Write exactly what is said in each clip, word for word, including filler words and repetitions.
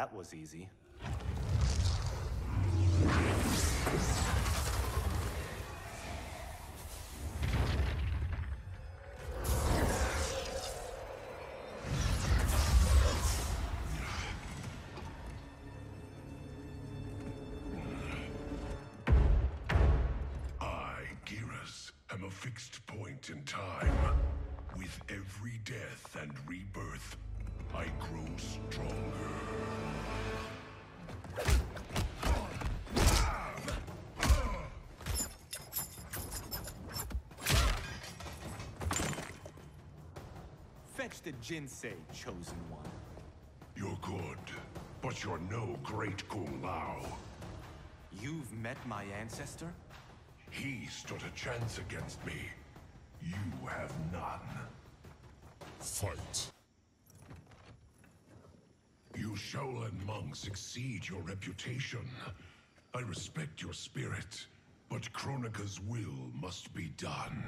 that was easy. Fetch the Jinsei, chosen one. You're good, but you're no great Kung Lao. You've met my ancestor? He stood a chance against me. You have none. Fight. You Shaolin monks exceed your reputation. I respect your spirit, but Kronika's will must be done.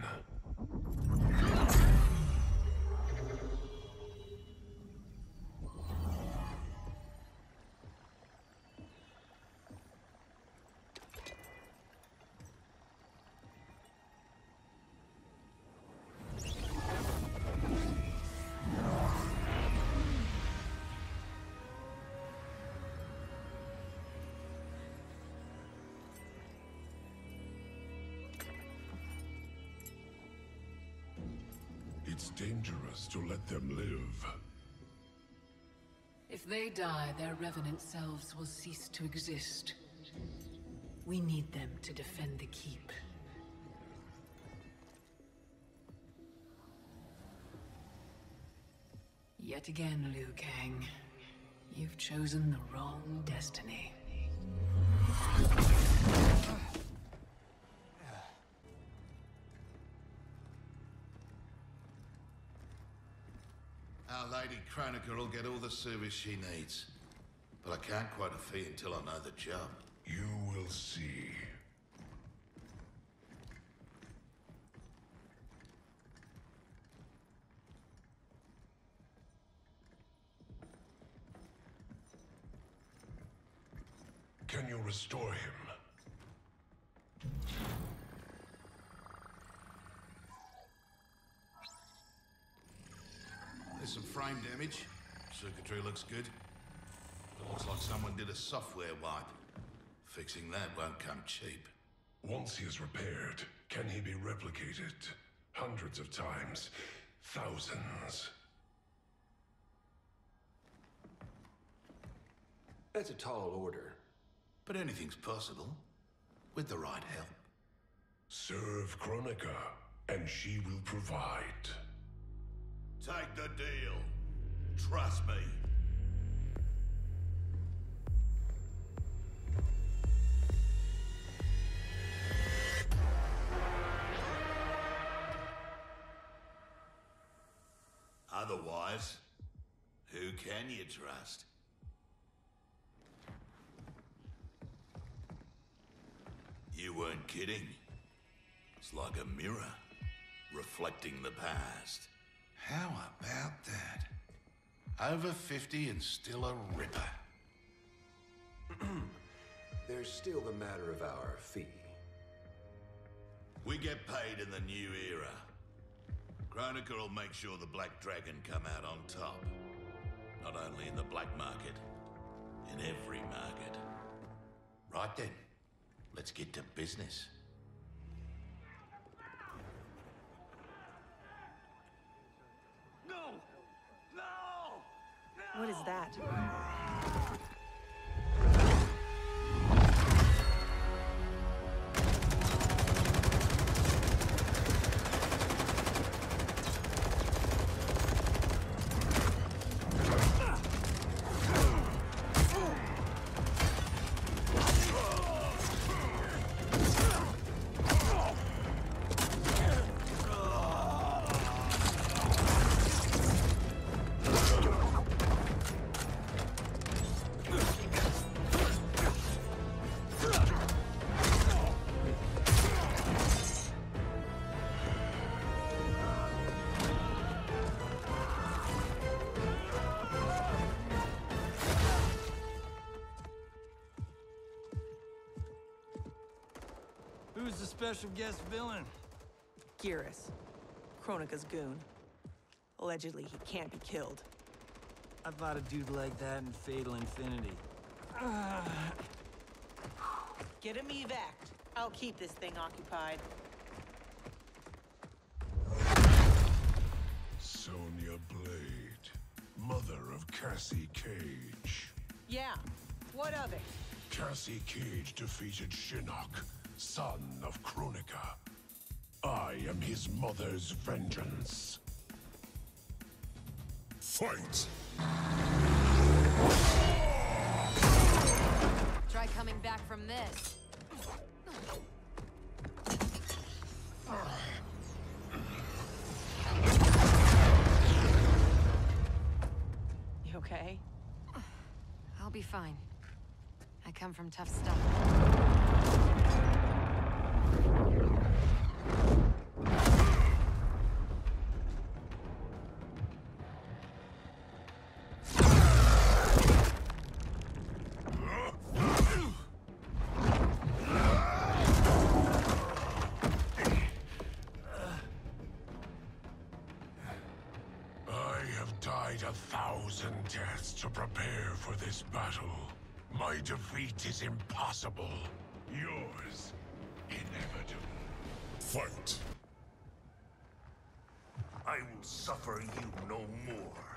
It's dangerous to let them live. If they die, their revenant selves will cease to exist. We need them to defend the keep. Yet again, Liu Kang, you've chosen the wrong destiny. Lady Kronika will get all the service she needs, but I can't quote a fee until I know the job. You will see. Can you restore him? Some frame damage. Circuitry looks good. It looks like someone did a software wipe. Fixing that won't come cheap. Once he is repaired, can he be replicated? Hundreds of times. Thousands. That's a tall order. But anything's possible. With the right help. Serve Kronika, and she will provide. Take the deal. Trust me. Otherwise, who can you trust? You weren't kidding. It's like a mirror, reflecting the past. How about that? Over fifty and still a ripper. There's still the matter of our fee. We get paid in the new era. Kronika will make sure the Black Dragon come out on top. Not only in the black market, in every market. Right then, let's get to business. What is that? special guest villain? Geras, Kronika's goon. Allegedly, he can't be killed. I fought a dude like that in Fatal Infinity. Uh. Get him evac'd. I'll keep this thing occupied. Sonya Blade, mother of Cassie Cage. Yeah, what of it? Cassie Cage defeated Shinnok, son of Kronika. I am his mother's vengeance. Fight! Try coming back from this. You okay? I'll be fine. I come from tough stuff. I have died a thousand deaths to prepare for this battle. My defeat is impossible. Yours, inevitable. Fight. I will suffer you no more.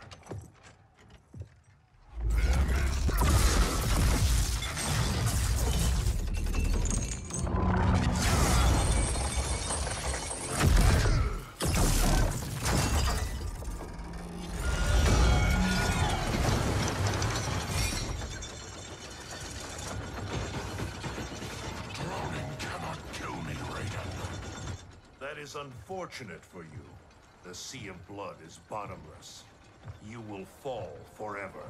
It is unfortunate for you. The sea of blood is bottomless. You will fall forever.